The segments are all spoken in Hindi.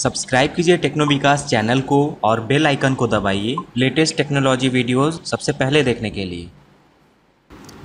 सब्सक्राइब कीजिए टेक्नो विकास चैनल को और बेल आइकन को दबाइए लेटेस्ट टेक्नोलॉजी वीडियोस सबसे पहले देखने के लिए।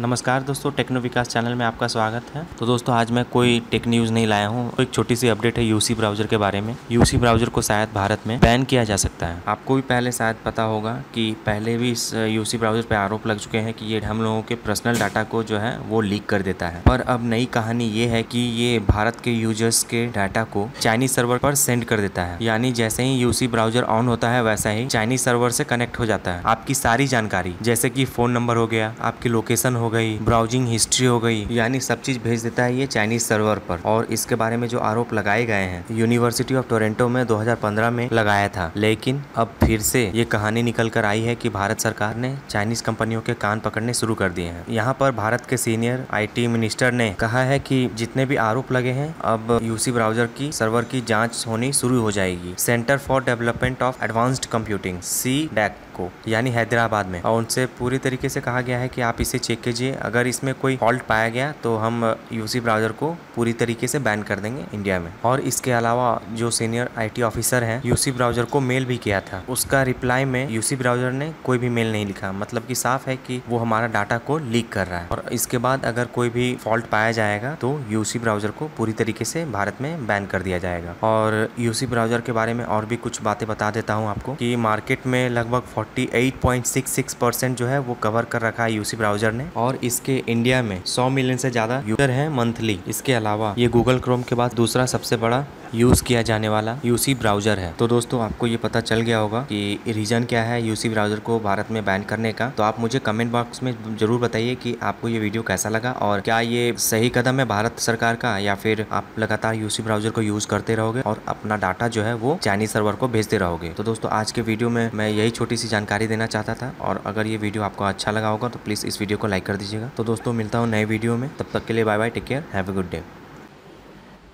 नमस्कार दोस्तों, टेक्नो विकास चैनल में आपका स्वागत है। तो दोस्तों आज मैं कोई टेक न्यूज़ नहीं लाया हूँ, तो एक छोटी सी अपडेट है यूसी ब्राउज़र के बारे में। यूसी ब्राउज़र को शायद भारत में बैन किया जा सकता है। आपको भी पहले शायद पता होगा कि पहले भी इस यूसी ब्राउज़र पे आरोप लग चुके हैं कि ये हम लोगों के पर्सनल डाटा को जो है वो लीक कर देता है। पर अब नई कहानी ये है कि ये भारत के यूजर्स के डाटा को चाइनीज सर्वर पर सेंड कर देता है, यानी जैसे ही यूसी ब्राउज़र ऑन होता है वैसा ही चाइनीज सर्वर से कनेक्ट हो जाता है। आपकी सारी जानकारी जैसे कि फ़ोन नंबर हो गया, आपकी लोकेशन हो गई, ब्राउजिंग हिस्ट्री हो गई, यानी सब चीज भेज देता है ये चाइनीज सर्वर पर। और इसके बारे में जो आरोप लगाए गए हैं यूनिवर्सिटी ऑफ टोरंटो में 2015 में लगाया था, लेकिन अब फिर से ये कहानी निकल कर आई है कि भारत सरकार ने चाइनीज कंपनियों के कान पकड़ने शुरू कर दिए हैं। यहाँ पर भारत के सीनियर आईटी मिनिस्टर ने कहा है कि जितने भी आरोप लगे हैं अब यूसी ब्राउजर की सर्वर की जाँच होनी शुरू हो जाएगी। Centre for development of advanced computing C-DAC को, यानी हैदराबाद में, और उनसे पूरी तरीके से कहा गया है कि आप इसे चेक कीजिए, अगर इसमें कोई फॉल्ट पाया गया तो हम यूसी ब्राउज़र को पूरी तरीके से बैन कर देंगे इंडिया में। और इसके अलावा जो सीनियर आईटी ऑफिसर हैं यूसी ब्राउज़र को मेल भी किया था, उसका रिप्लाई में यूसी ब्राउज़र ने कोई भी मेल नहीं लिखा, मतलब कि साफ है कि वो हमारा डाटा को लीक कर रहा है। और इसके बाद अगर कोई भी फॉल्ट पाया जाएगा तो यूसी ब्राउज़र को पूरी तरीके से भारत में बैन कर दिया जाएगा। और यूसी ब्राउज़र के बारे में और भी कुछ बातें बता देता हूँ आपको कि मार्केट में लगभग 48.66% जो है वो कवर कर रखा है यूसी ब्राउज़र ने, और इसके इंडिया में 100 मिलियन से ज़्यादा यूजर हैं मंथली। इसके अलावा ये गूगल क्रोम के बाद दूसरा सबसे बड़ा यूज़ किया जाने वाला यूसी ब्राउज़र है। तो दोस्तों आपको ये पता चल गया होगा कि रीज़न क्या है यूसी ब्राउज़र को भारत में बैन करने का। तो आप मुझे कमेंट बॉक्स में ज़रूर बताइए कि आपको ये वीडियो कैसा लगा, और क्या ये सही कदम है भारत सरकार का, या फिर आप लगातार यूसी ब्राउज़र को यूज़ करते रहोगे और अपना डाटा जो है वो चाइनीज सर्वर को भेजते रहोगे। तो दोस्तों आज के वीडियो में मैं यही छोटी सी जानकारी देना चाहता था, और अगर ये वीडियो आपको अच्छा लगा होगा तो प्लीज़ इस वीडियो को लाइक कर दीजिएगा। तो दोस्तों मिलता हूँ नए वीडियो में, तब तक के लिए bye bye, take care, have a good day.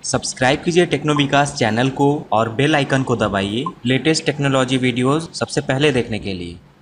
Subscribe कीजिए टेक्नो विकास चैनल को और बेल आइकन को दबाइए लेटेस्ट टेक्नोलॉजी वीडियोस सबसे पहले देखने के लिए।